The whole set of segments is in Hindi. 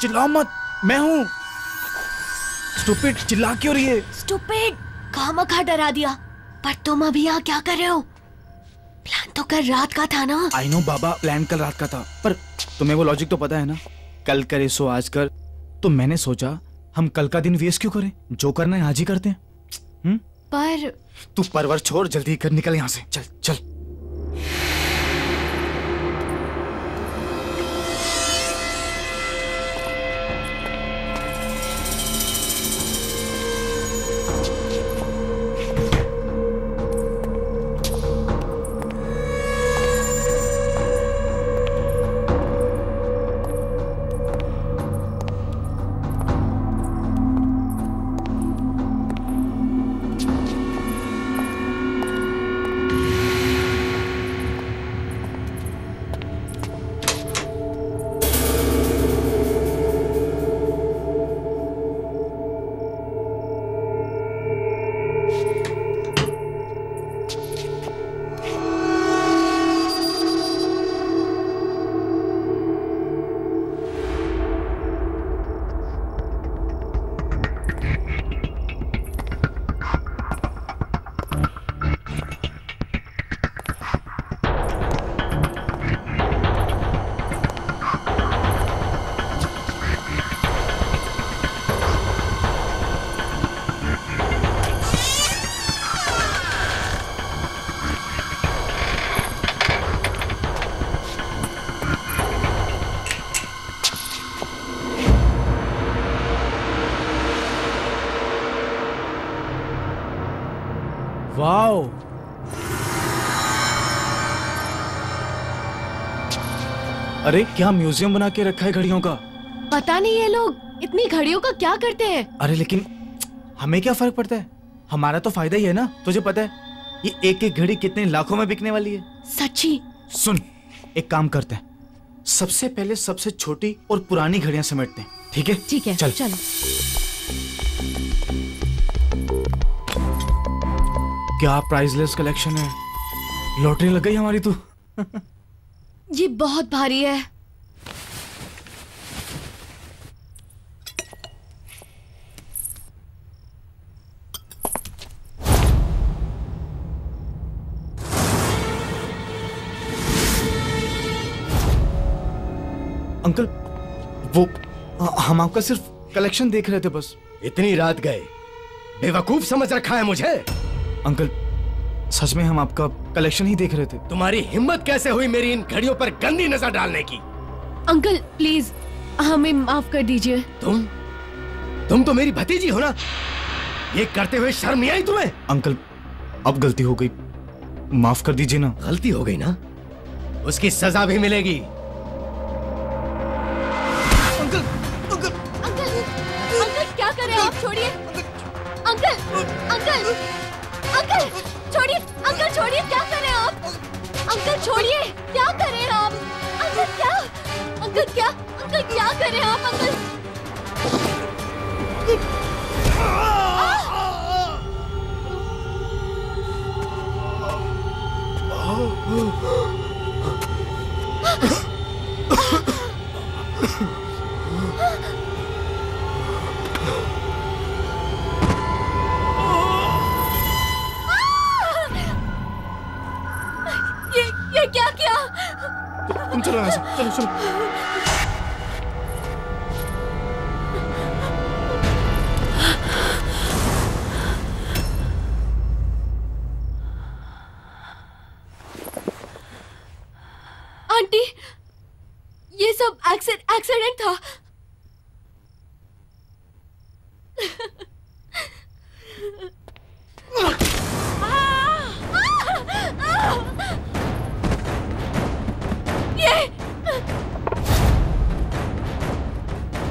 चिल्लाओ मत, मैं हूँ। स्टूपिड, चिल्ला क्यों रही है? स्टूपिड, खामखा डरा दिया। पर तुम अभी यहाँ क्या कर रहे हो? प्लान तो कल रात का था ना। आई नो बाबा, प्लान कल रात का था, पर तुम्हें वो लॉजिक तो पता है ना, कल करे सो आज कर। तो मैंने सोचा हम कल का दिन वेस्ट क्यों करें, जो करना है आज ही करते हैं। पर तू परवर छोड़, जल्दी कर, निकल यहाँ से, चल चल। अरे क्या म्यूजियम बना के रखा है घड़ियों का। पता नहीं ये लोग इतनी घड़ियों का क्या करते हैं। अरे लेकिन हमें क्या फर्क पड़ता है, हमारा तो फायदा ही है ना। तुझे पता है ये एक एक घड़ी कितने लाखों में बिकने वाली है। सच्ची? सुन, एक काम करते हैं, सबसे पहले सबसे छोटी और पुरानी घड़ियां समेटते हैं, ठीक है? ठीक है, चल चल। क्या प्राइसलेस कलेक्शन है, लॉटरी लग गई हमारी तो। ये बहुत भारी है। अंकल, वो हम आपका सिर्फ कलेक्शन देख रहे थे बस। इतनी रात गए, बेवकूफ समझ रखा है मुझे? अंकल सच में हम आपका कलेक्शन ही देख रहे थे। तुम्हारी हिम्मत कैसे हुई मेरी इन घड़ियों पर गंदी नजर डालने की? अंकल प्लीज हमें माफ कर दीजिए। तुम तो मेरी भतीजी हो ना, ये करते हुए शर्म नहीं आई तुम्हें? अंकल अब गलती हो गई, माफ कर दीजिए ना। गलती हो गई ना, उसकी सजा भी मिलेगी। अंकल अंकल अंकल, अंकल क्या कर रहे हो आप, छोड़िए। अंकल अंकल अंकल छोड़िए, अंकल छोड़िए, क्या कर रहे हो आप? अंकल छोड़िए, क्या कर रहे हो आप? अंकल क्या, अंकल क्या, अंकल क्या कर रहे हो आप? अंकल क्या तुम चलो यहाँ से, चलो चलो। आंटी, ये सब एक्सीडेंट था।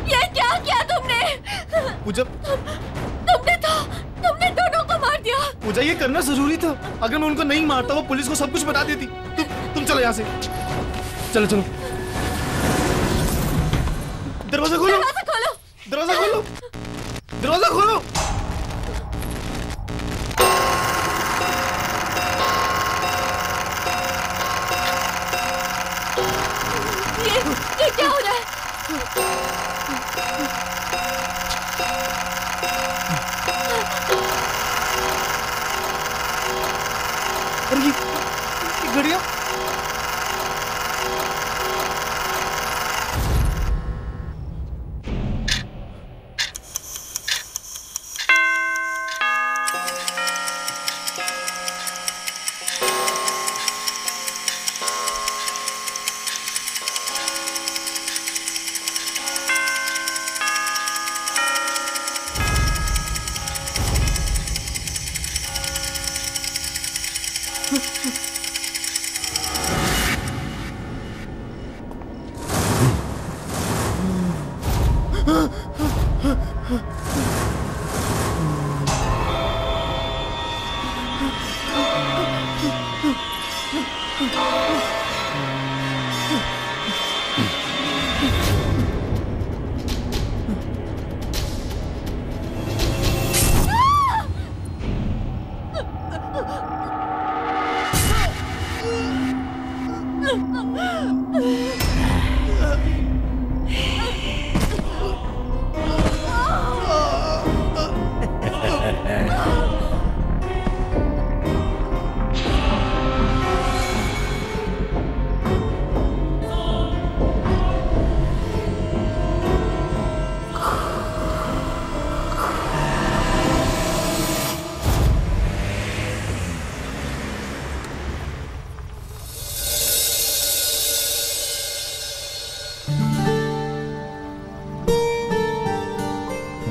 ये क्या किया तुमने? पूजा, तुमने दोनों को मार दिया। पूजा, ये करना जरूरी था। अगर मैं उनको नहीं मारता वो पुलिस को सब कुछ बता देती। तुम चलो यहाँ से, चलो चलो। दरवाजा खोलो, दरवाजा खोलो, दरवाजा खोलो, दरवाजा खोलो। ये क्या हो रहा है? अरे ये घड़ियां,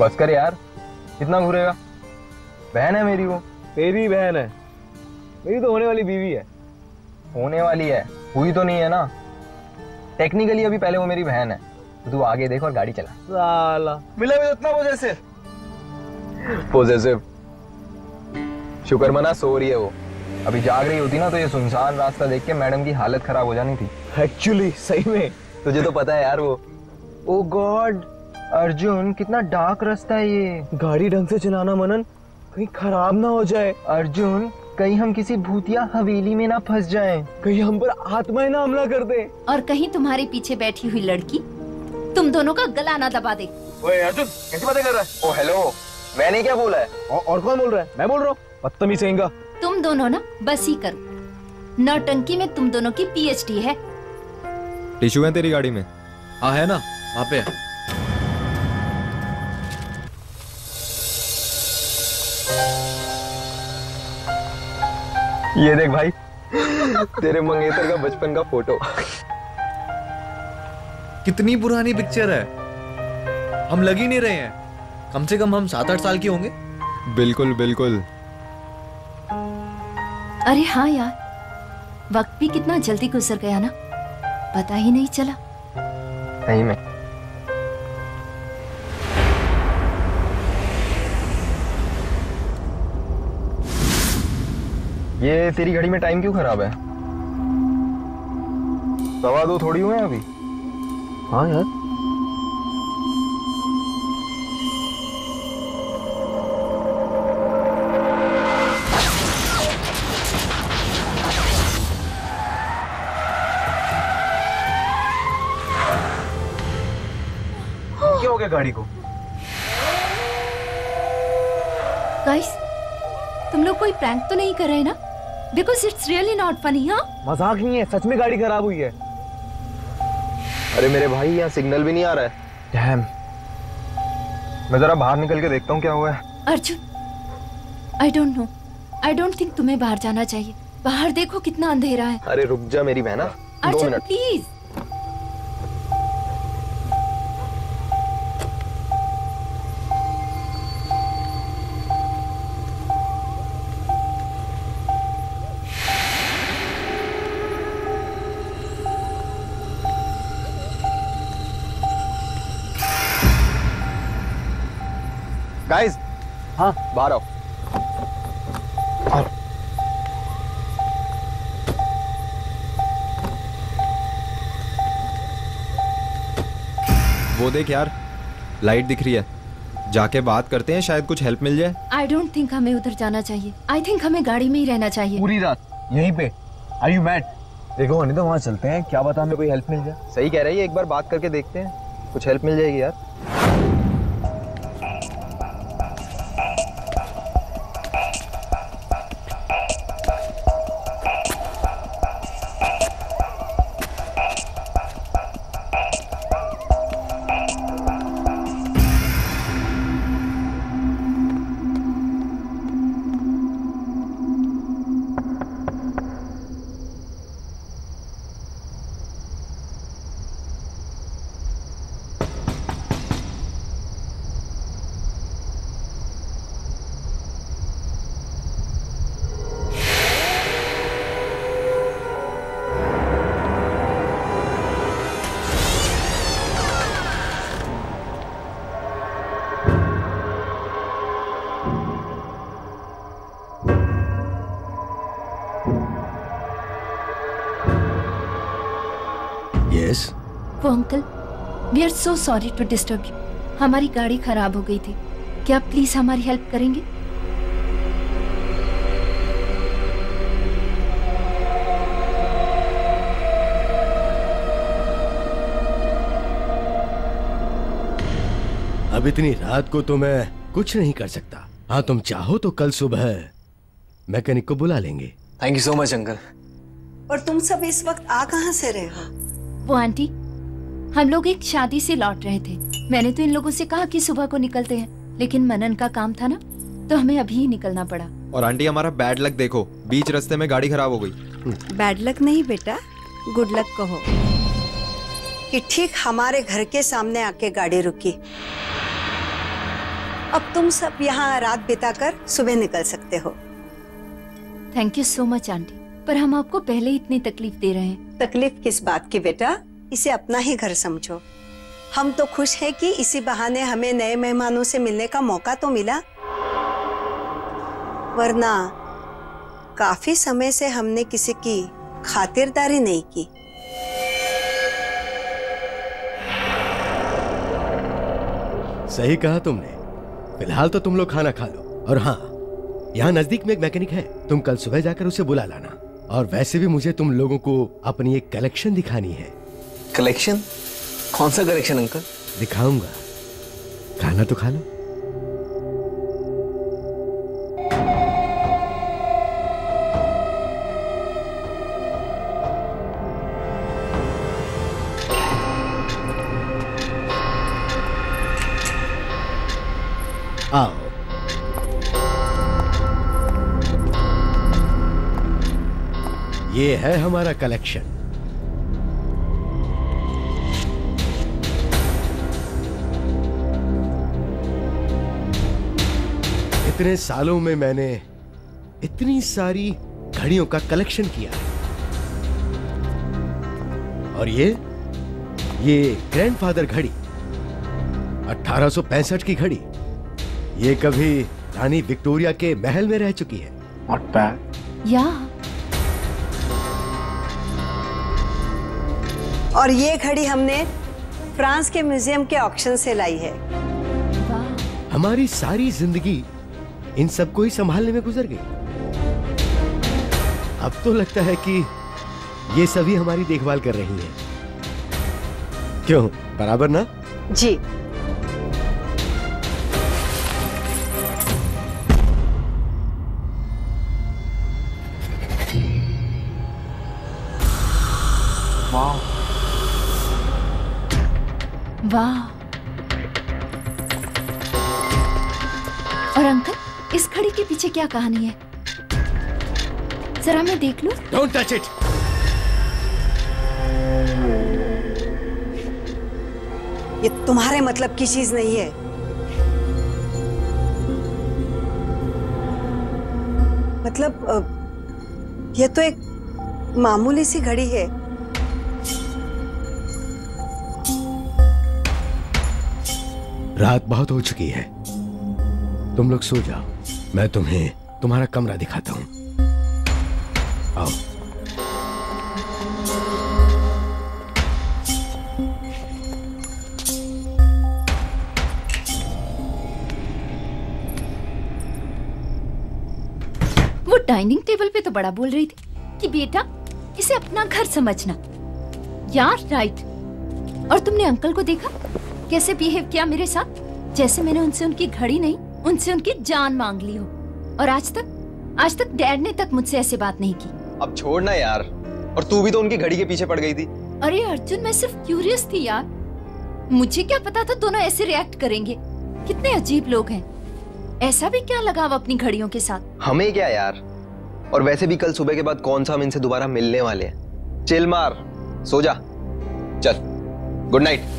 बस कर यार, कितना घूरेगा। बहन है मेरी, वो तेरी बहन है। मेरी तो होने वाली बीवी है। होने वाली है, हुई तो नहीं है ना। टेक्निकली अभी पहले वो मेरी बहन है। तू आगे देख और गाड़ी चला। साला मिला भी उतना पॉजेसिव पॉजेसिव। शुक्र मना सो रही है वो। अभी जाग रही होती ना तो ये सुनसान रास्ता देख के मैडम की हालत खराब हो जानी थी। एक्चुअली सही में तुझे तो पता है यार वो। ओ गॉड अर्जुन, कितना डार्क रास्ता है ये। गाड़ी ढंग से चलाना मनन, कहीं खराब ना हो जाए। अर्जुन, कहीं हम किसी भूतिया हवेली में ना फंस जाएं, कहीं हम पर आत्माएं ना हमला कर दे, और कहीं तुम्हारे पीछे बैठी हुई लड़की तुम दोनों का गला ना दबा दे। ओए अर्जुन, कैसी बातें कर रहा है? ओ हेलो, मैंने क्या बोला है? और कौन बोल रहा है? मैं बोल रहा हूँ। बदतमीज़ सेंगा तुम दोनों ना, बस ही करो। नौटंकी में तुम दोनों की PhD है। टिश्यू है तेरी गाड़ी में? हाँ है ना, वहाँ पे। ये देख भाई, तेरे मंगेतर का बचपन का फोटो। कितनी पुरानी पिक्चर है, हम लग ही नहीं रहे हैं। कम से कम हम 7-8 साल के होंगे। बिल्कुल बिल्कुल। अरे हाँ यार, वक्त भी कितना जल्दी गुजर गया ना, पता ही नहीं चला। सही में। ये तेरी घड़ी में टाइम क्यों खराब है? 2:15 थोड़ी हुए हैं अभी। हाँ यार। क्या हो गया गाड़ी को? गाइस, तुम लोग कोई प्रैंक तो नहीं कर रहे ना? Because it's really not funny, हाँ? मजाक नहीं है, सच में गाड़ी खराब हुई है। अरे मेरे भाई यहाँ सिग्नल भी नहीं आ रहा है। डैम, मैं जरा बाहर निकल के देखता हूँ क्या हुआ है। Arjun, I don't know, I don't think तुम्हें बाहर जाना चाहिए। बाहर देखो कितना अंधेरा है। अरे रुक जा मेरी बहना, दो मिनट प्लीज। गाइस, हाँ बाहर आओ। वो देख यार, लाइट दिख रही है, जाके बात करते हैं, शायद कुछ हेल्प मिल जाए। आई डोंट थिंक हमें उधर जाना चाहिए। आई थिंक हमें गाड़ी में ही रहना चाहिए पूरी रात यहीं पे। Are you mad? देखो अनिता, वहाँ चलते हैं, क्या पता हमें कोई हेल्प मिल जाए। सही कह रही है, एक बार बात करके देखते हैं, कुछ हेल्प मिल जाएगी यार। Uncle, we are so sorry to disturb you. हमारी गाड़ी खराब हो गई थी, क्या आप प्लीज हमारी हेल्प करेंगे? अब इतनी रात को तो मैं कुछ नहीं कर सकता। हाँ तुम चाहो तो कल सुबह मैकेनिक को बुला लेंगे। Thank you so much uncle. और तुम सब इस वक्त आ कहाँ से रहे हो? वो आंटी, हम लोग एक शादी से लौट रहे थे। मैंने तो इन लोगों से कहा कि सुबह को निकलते हैं, लेकिन मनन का काम था ना, तो हमें अभी ही निकलना पड़ा। और आंटी हमारा बैड लक देखो, बीच रास्ते में गाड़ी खराब हो गई। बैड लक नहीं बेटा, गुड लक कहो कि ठीक हमारे घर के सामने आके गाड़ी रुकी। अब तुम सब यहाँ रात बिताकर सुबह निकल सकते हो। Thank you so much aunty, पर हम आपको पहले ही इतनी तकलीफ दे रहे हैं। तकलीफ किस बात की बेटा, इसे अपना ही घर समझो। हम तो खुश हैं कि इसी बहाने हमें नए मेहमानों से मिलने का मौका तो मिला, वरना काफी समय से हमने किसी की खातिरदारी नहीं की। सही कहा तुमने। फिलहाल तो तुम लोग खाना खा लो, और हाँ, यहाँ नजदीक में एक मैकेनिक है, तुम कल सुबह जाकर उसे बुला लाना। और वैसे भी मुझे तुम लोगों को अपनी एक कलेक्शन दिखानी है। कलेक्शन? कौन सा कलेक्शन अंकल? दिखाऊंगा, खाना तो खा लो। आओ, ये है हमारा कलेक्शन। इतने सालों में मैंने इतनी सारी घड़ियों का कलेक्शन किया है। और ये ग्रैंडफादर घड़ी, 1865 की घड़ी, ये कभी रानी विक्टोरिया के महल में रह चुकी है। Not bad. Yeah. और ये घड़ी हमने फ्रांस के म्यूजियम के ऑक्शन से लाई है। Wow. हमारी सारी जिंदगी इन सबको ही संभालने में गुजर गई। अब तो लगता है कि ये सभी हमारी देखभाल कर रही हैं। क्यों, बराबर ना? जी। वाह, वाह। और अंकल, इस घड़ी के पीछे क्या कहानी है? जरा मैं देख लूं। Don't touch it. ये तुम्हारे मतलब की चीज नहीं है। मतलब ये तो एक मामूली सी घड़ी है। रात बहुत हो चुकी है, तुम लोग सो जाओ। मैं तुम्हें तुम्हारा कमरा दिखाता हूं। आओ। वो डाइनिंग टेबल पे तो बड़ा बोल रही थी कि बेटा इसे अपना घर समझना। यार राइट। और तुमने अंकल को देखा कैसे बिहेव किया मेरे साथ? जैसे मैंने उनसे उनकी घड़ी नहीं, उनसे उनकी जान मांग ली हो। और आज तक डैड ने तक मुझसे ऐसे बात नहीं की। अब छोड़ ना यार। और तू भी तो उनकी घड़ी के पीछे पड़ गई थी। अरे अर्जुन, मैं सिर्फ क्यूरियस थी यार। मुझे क्या पता था दोनों ऐसे रिएक्ट करेंगे। कितने अजीब लोग हैं। ऐसा भी क्या लगाव अपनी घड़ियों के साथ। हमें क्या यार। और वैसे भी कल सुबह के बाद कौन सा हम इनसे दोबारा मिलने वाले हैं। चिल मार, सो जा। चल गुड नाइट।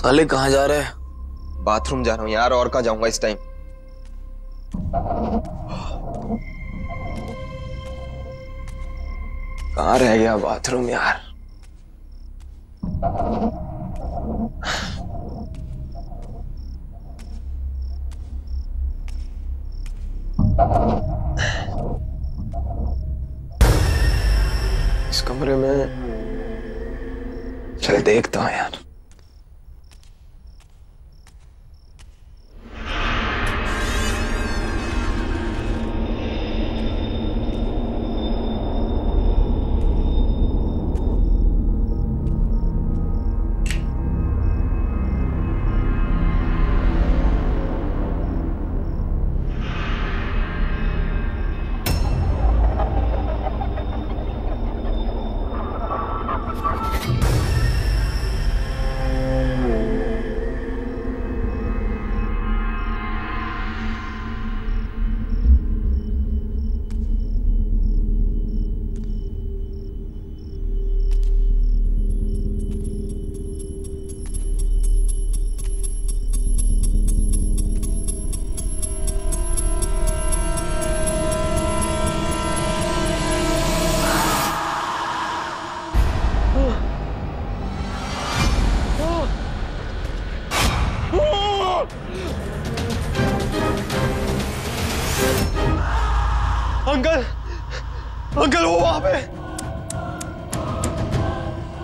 साले कहाँ जा रहा है? बाथरूम जा रहा हूँ यार, और कहाँ जाऊंगा इस टाइम। कहाँ रह गया बाथरूम यार। इस कमरे में चल देखता हूँ यार।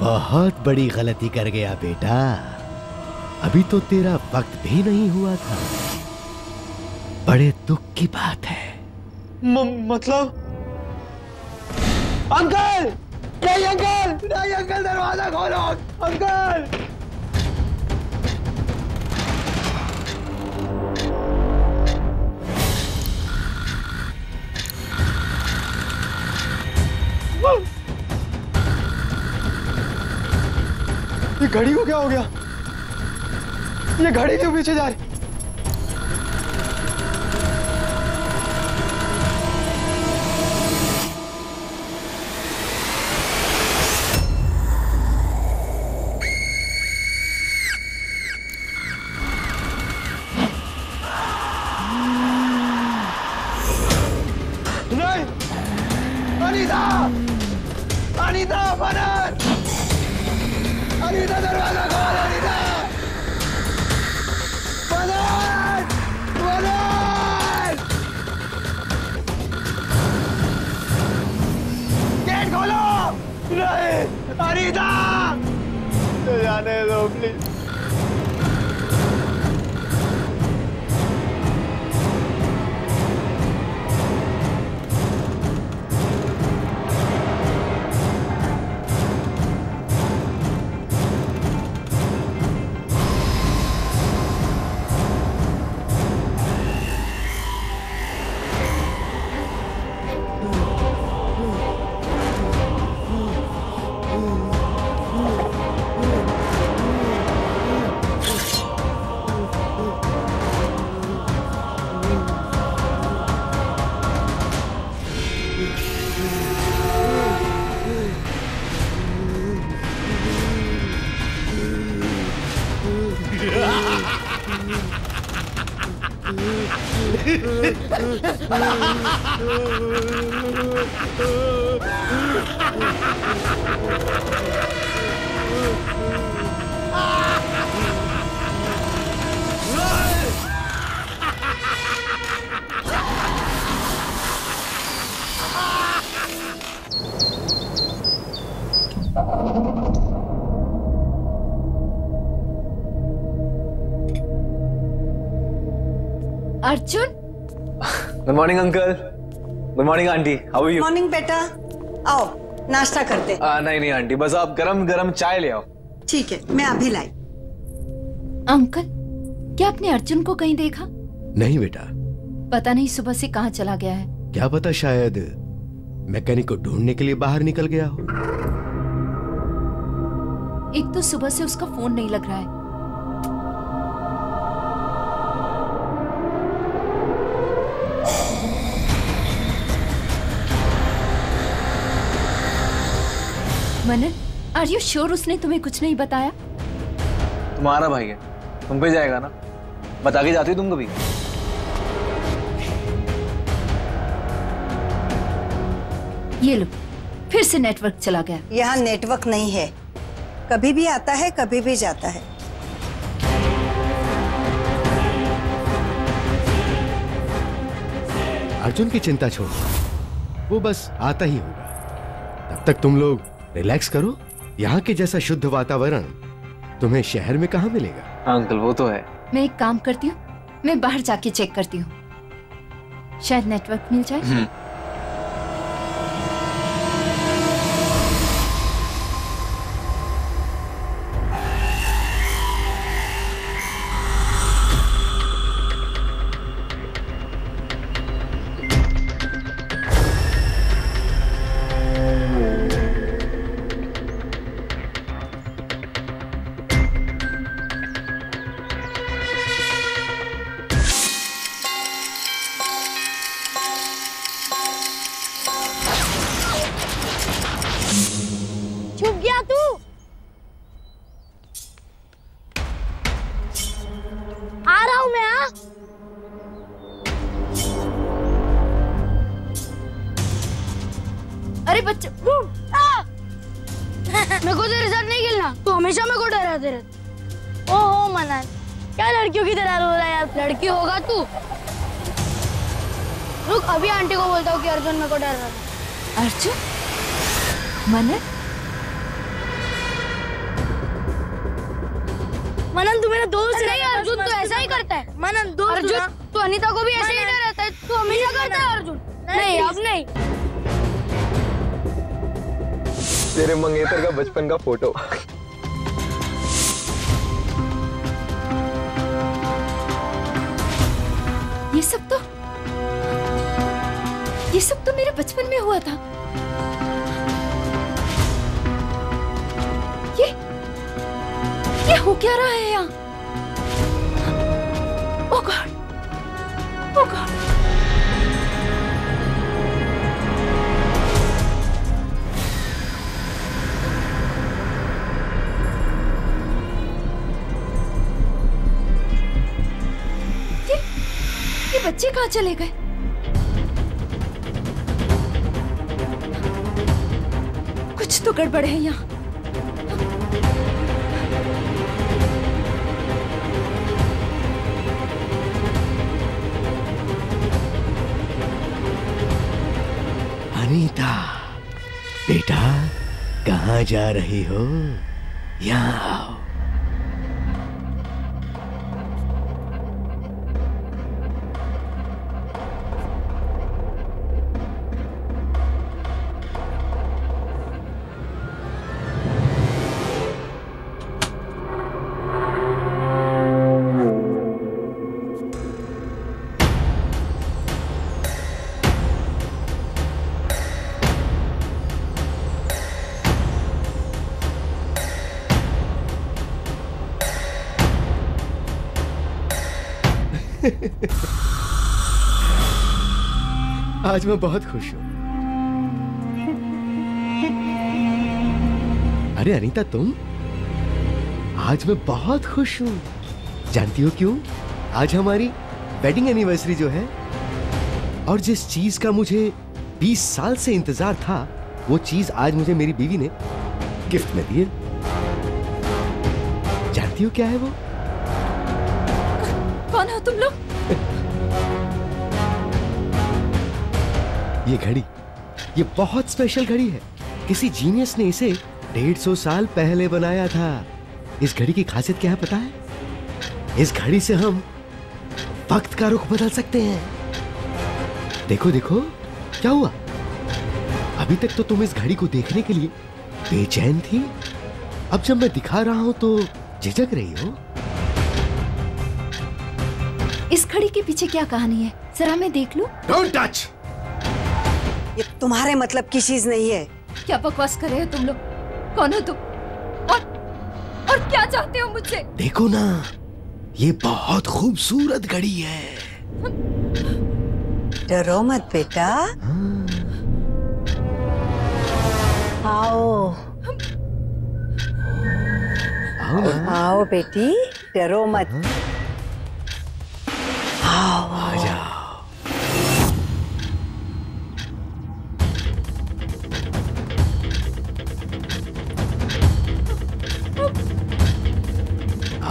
बहुत बड़ी गलती कर गया बेटा। अभी तो तेरा वक्त भी नहीं हुआ था। बड़े दुख की बात है। मतलब अंकल! नहीं अंकल! नहीं अंकल, दरवाजा खोलो अंकल। ये घड़ी को क्या हो गया? ये घड़ी क्यों पीछे जा रही? नहीं! अनीता! अनीता, मनन! अनीता, दरवाजा खोल। अनीता, मनन! मनन! गेट खोलो। नहीं! अनीता, तो जाने दो please. Arjun? Good morning, uncle. Good morning, auntie. How are you? Good morning, बेटा. आओ, नाश्ता करते हैं. नहीं नहीं आंटी, बस आप गरम-गरम चाय ले आओ. ठीक है, मैं अभी लाई. अंकल, क्या आपने अर्जुन को कहीं देखा? नहीं बेटा. पता नहीं सुबह से कहाँ चला गया है. क्या पता, शायद मैकेनिक को ढूंढने के लिए बाहर निकल गया हो. एक तो सुबह से उसका फोन नहीं लग रहा है. मनन, are you sure उसने तुम्हें कुछ नहीं बताया? तुम्हारा भाई है, तुम पे जाएगा ना. बता के जाती हो तुम कभी? ये लो, फिर से नेटवर्क चला गया. यहाँ नेटवर्क नहीं है, कभी भी आता है कभी भी जाता है. अर्जुन की चिंता छोड़, वो बस आता ही होगा. तब तक तुम लोग रिलैक्स करो. यहाँ के जैसा शुद्ध वातावरण तुम्हें शहर में कहाँ मिलेगा? अंकल वो तो है. मैं एक काम करती हूँ, मैं बाहर जाके चेक करती हूँ, शायद नेटवर्क मिल जाए. का फोटो ये सब तो मेरे बचपन में हुआ था. ये हो क्या रहा है यहाँ? Oh God, oh God. बच्चे कहाँ चले गए? कुछ तो गड़बड़ है यहाँ. अनीता बेटा, कहाँ जा रही हो? यहाँ आओ. आज मैं बहुत खुश हूँ. अरे अनीता तुम, आज मैं बहुत खुश हूँ. जानती हो क्यों? आज हमारी वेडिंग एनिवर्सरी जो है और जिस चीज का मुझे 20 साल से इंतजार था वो चीज आज मुझे मेरी बीवी ने गिफ्ट में दी है। जानती हो क्या है वो? कौन हो तुम लोग? ये घड़ी, ये बहुत स्पेशल घड़ी है। किसी जीनियस ने इसे 150 साल पहले बनाया था। इस घड़ी की खासियत क्या है पता है? इस घड़ी से हम वक्त का रुख बदल सकते हैं। देखो देखो क्या हुआ। अभी तक तो तुम इस घड़ी को देखने के लिए बेचैन थी, अब जब मैं दिखा रहा हूं तो झिझक रही हो। इस घड़ी के पीछे क्या कहानी है जरा मैं देख लूं। Don't touch. ये तुम्हारे मतलब की चीज नहीं है। क्या बकवास कर रहे हो तुम लोग? कौन हो तुम और क्या चाहते हो मुझसे? देखो ना, ये बहुत खूबसूरत घड़ी है। डरो मत बेटा। आओ आओ आओ बेटी, डरो मत। आओ आ जाओ।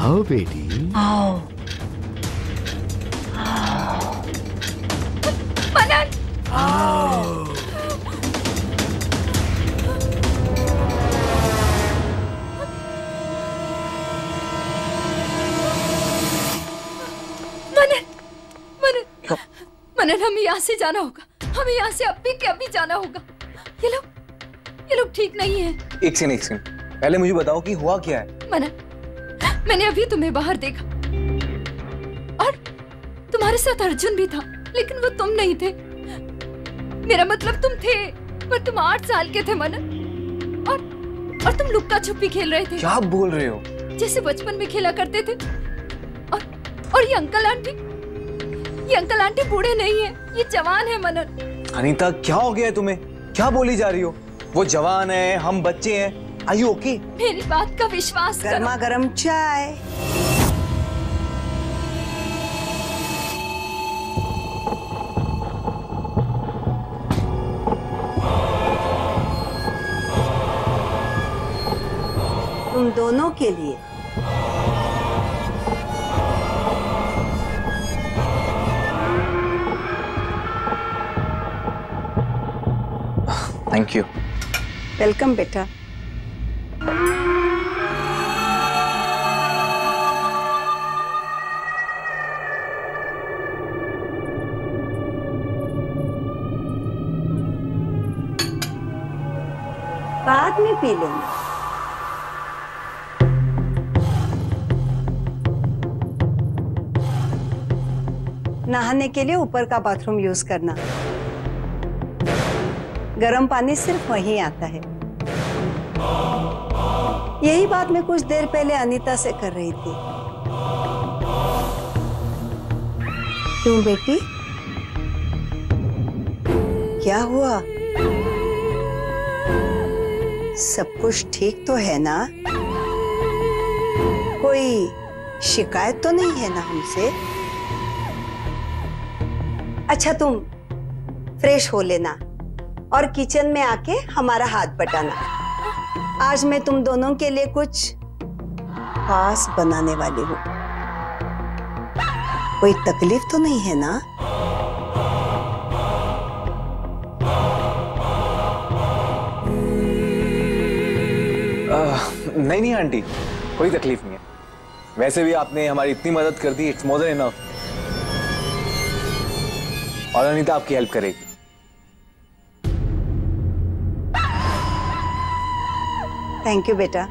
आओ बेटी आओ। मनन आओ। मनन हमें यहाँ से जाना होगा। हमें यहाँ से अभी के अभी जाना होगा। ये लोग ठीक नहीं है। एक सेकंड पहले मुझे बताओ कि हुआ क्या है। मनन मैंने अभी तुम्हें बाहर देखा और तुम्हारे साथ अर्जुन भी था, लेकिन वो तुम नहीं थे। मेरा मतलब तुम थे पर तुम 8 साल के थे मनन। और तुम लुक्का छुपी खेल रहे थे। क्या बोल रहे हो? जैसे बचपन में खेला करते थे। और ये अंकल आंटी बूढ़े नहीं है, ये जवान है मनन। अनीता क्या हो गया है तुम्हें? क्या बोली जा रही हो? वो जवान है, हम बच्चे हैं। Are you okay? मेरी बात का विश्वास करो। गर्मा गर्म चाय। तुम दोनों के लिए। Thank you. Welcome बेटा। बाद में पी लेंगे। नहाने के लिए ऊपर का बाथरूम यूज करना। गर्म पानी सिर्फ वहीं आता है। यही बात मैं कुछ देर पहले अनीता से कर रही थी। क्यों बेटी, क्या हुआ? सब कुछ ठीक तो है ना? कोई शिकायत तो नहीं है ना हमसे? अच्छा तुम फ्रेश हो लेना और किचन में आके हमारा हाथ बटाना। आज मैं तुम दोनों के लिए कुछ खास बनाने वाली हूँ। कोई तकलीफ तो नहीं है ना? नहीं आंटी, कोई तकलीफ नहीं है। वैसे भी आपने हमारी इतनी मदद कर दी, इट्स मोर देन इनफ। और अनीता आपकी हेल्प करेगी। थैंक यू बेटा।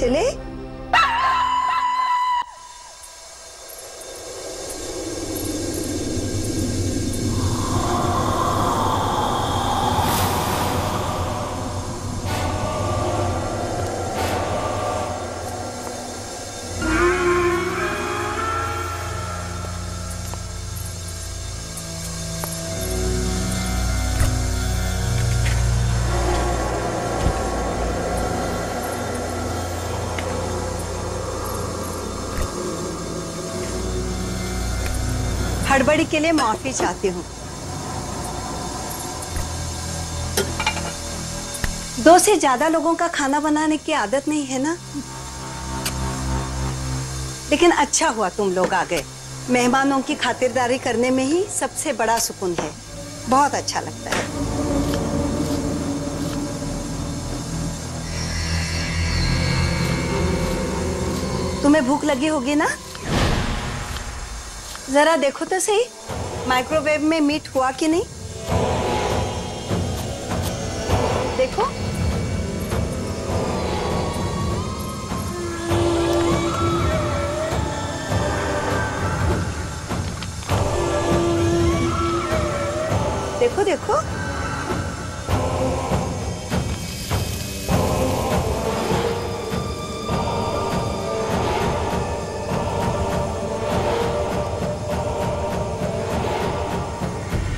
चले हड़बड़ी के लिए माफी चाहती हूँ। दो से ज्यादा लोगों का खाना बनाने की आदत नहीं है ना, लेकिन अच्छा हुआ तुम लोग आ गए। मेहमानों की खातिरदारी करने में ही सबसे बड़ा सुकून है, बहुत अच्छा लगता है। तुम्हें भूख लगी होगी ना, जरा देखो तो सही माइक्रोवेव में मीट हुआ कि नहीं। देखो देखो देखो,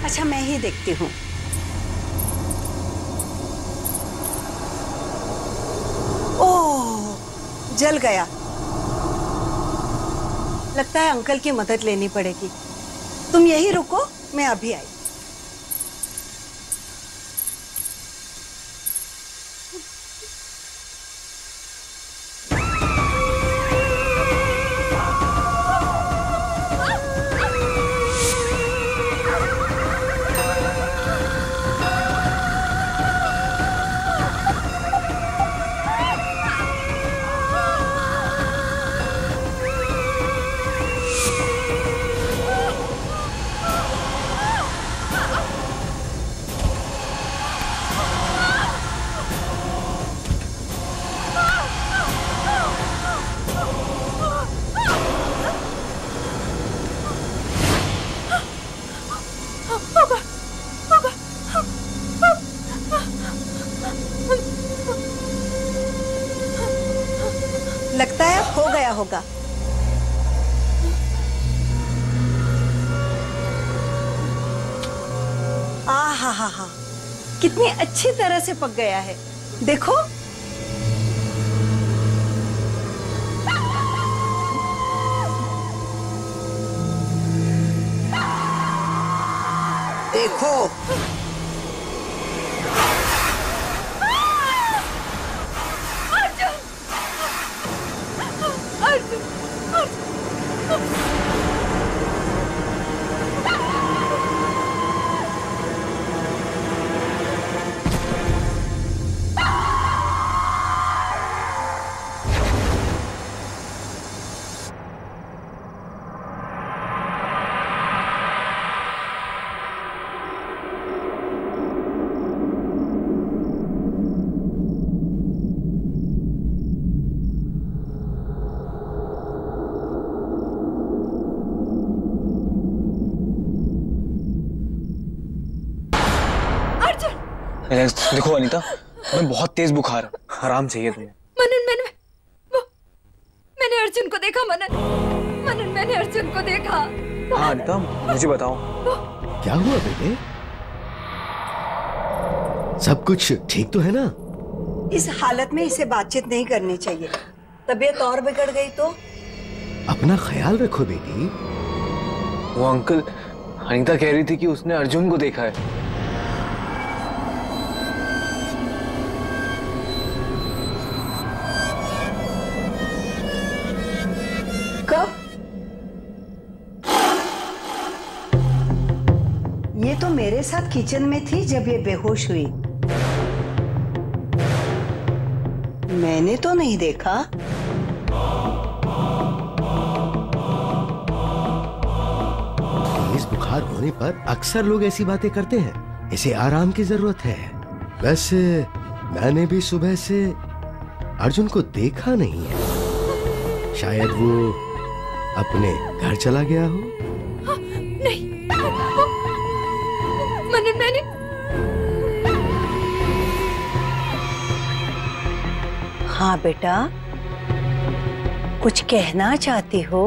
अच्छा मैं ही देखती हूँ। ओह जल गया, लगता है अंकल की मदद लेनी पड़ेगी। तुम यही रुको, मैं अभी आई। लगता है खो गया होगा। आहा, कितनी अच्छी तरह से पक गया है, देखो। देखो देखो अनीता, मैं बहुत तेज बुखार, आराम चाहिए तुम्हें। मनन मैंने अर्जुन को देखा। मनन मैंने अर्जुन को देखा। हाँ अनीता, मुझे बताओ क्या हुआ बेटे, सब कुछ ठीक तो है ना? इस हालत में इसे बातचीत नहीं करनी चाहिए, तबीयत और बिगड़ गई तो। अपना ख्याल रखो बेटी। वो अंकल, अनीता कह रही थी कि उसने अर्जुन को देखा है। ये तो मेरे साथ किचन में थी जब ये बेहोश हुई, मैंने तो नहीं देखा। इस बुखार होने पर अक्सर लोग ऐसी बातें करते हैं, इसे आराम की जरूरत है। वैसे मैंने भी सुबह से अर्जुन को देखा नहीं है, शायद वो अपने घर चला गया हो। नहीं मनन, मैंने। हाँ बेटा, कुछ कहना चाहती हो?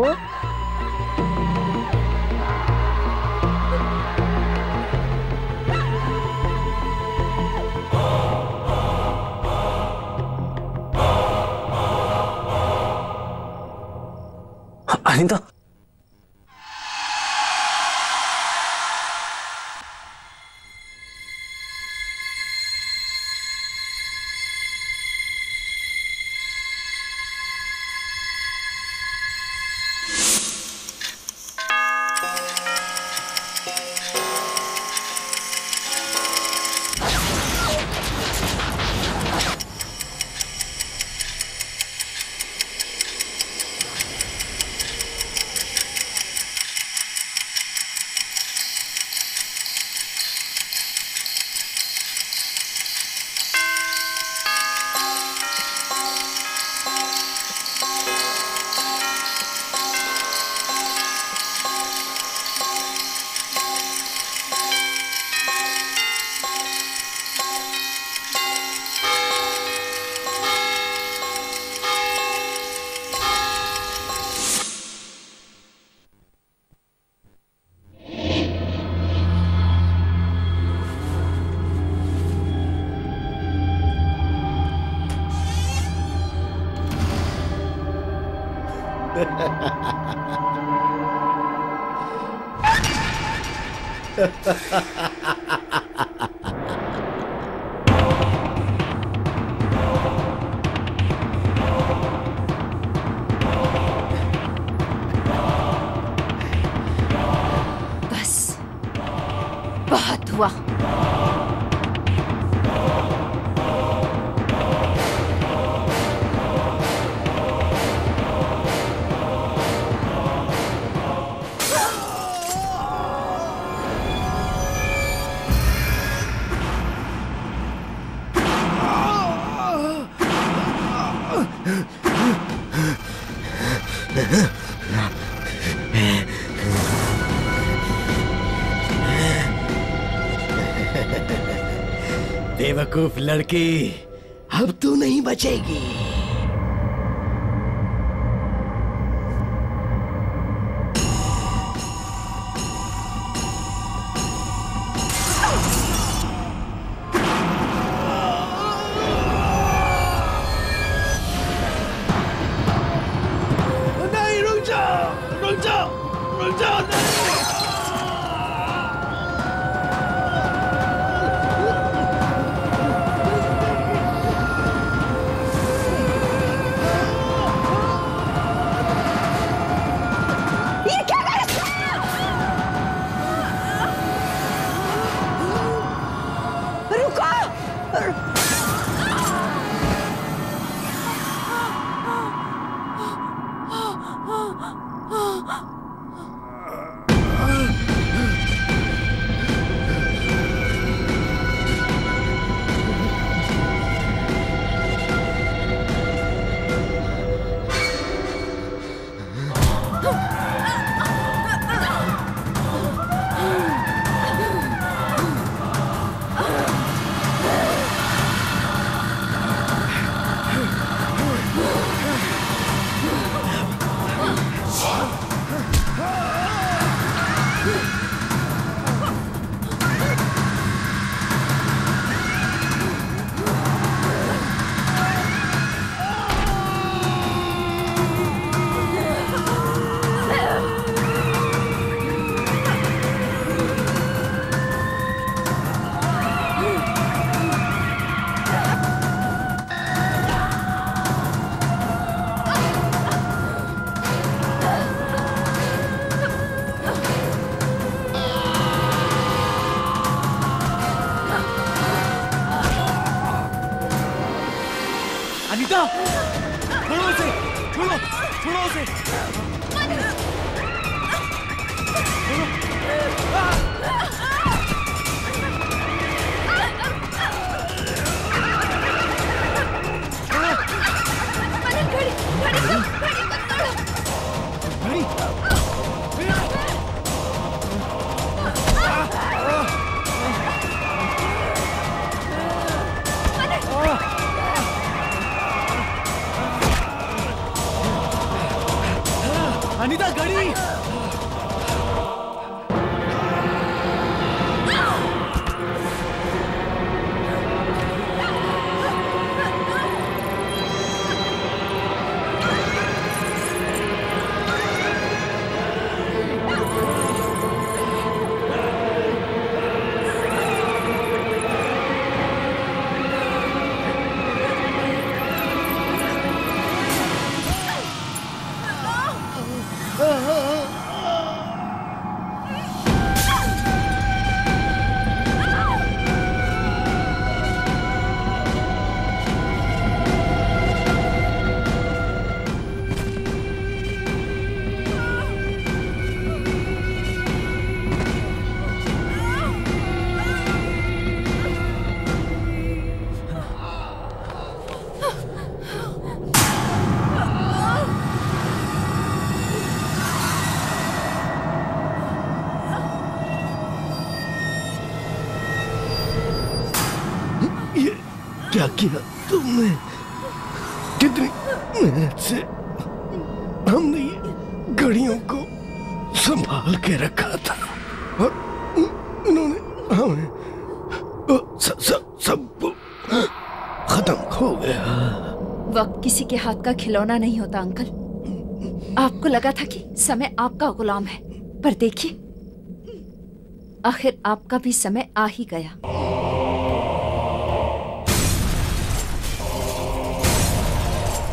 अनीता बस बहुत हुआ। बेवकूफ लड़की, अब तू नहीं बचेगी। क्या किया तुमने? कितनी मेहनत से हमने ये घड़ियों को संभाल के रखा था और उन्होंने हमें सब खत्म हो गया। वक्त किसी के हाथ का खिलौना नहीं होता अंकल। आपको लगा था कि समय आपका गुलाम है, पर देखिए आखिर आपका भी समय आ ही गया।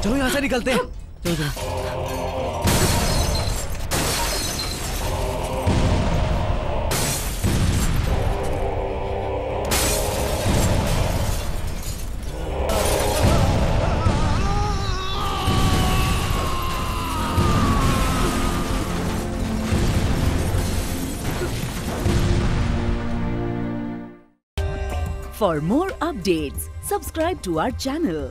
चलो यहाँ से निकलते हैं। चलो For more updates, subscribe to our channel.